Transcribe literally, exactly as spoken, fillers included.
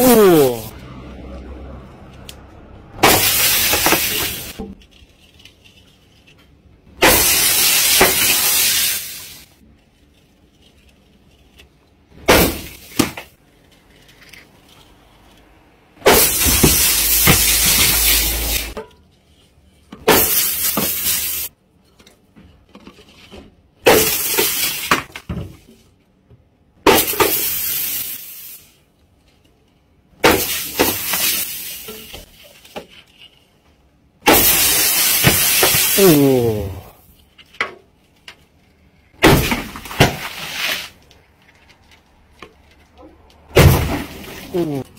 Ooh. Ooh. Ooh.